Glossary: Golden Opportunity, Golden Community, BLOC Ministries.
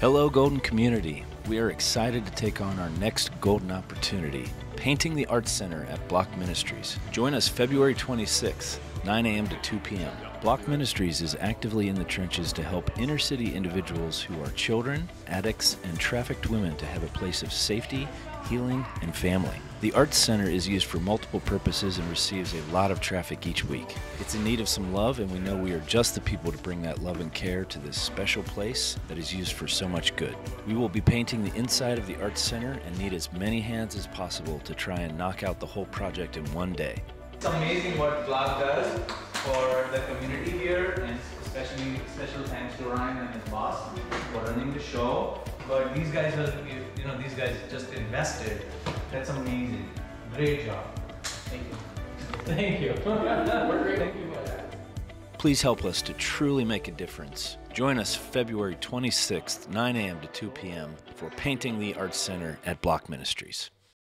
Hello, Golden Community. We are excited to take on our next Golden Opportunity, Painting the Arts Center at BLOC Ministries. Join us February 26th, 9 a.m. to 2 p.m. BLOC Ministries is actively in the trenches to help inner-city individuals who are children, addicts, and trafficked women to have a place of safety, healing, and family. The Arts Center is used for multiple purposes and receives a lot of traffic each week. It's in need of some love, and we know we are just the people to bring that love and care to this special place that is used for so much good. We will be painting the inside of the Arts Center and need as many hands as possible to try and knock out the whole project in one day. It's amazing what BLOC does for the community here, and especially special thanks to Ryan and his boss for running the show. But these guys, these guys just invested. That's amazing. Great job. Thank you. Thank you. We're great. Thank you for that. Please help us to truly make a difference. Join us February 26th, 9 a.m. to 2 p.m. for Painting the Arts Center at BLOC Ministries.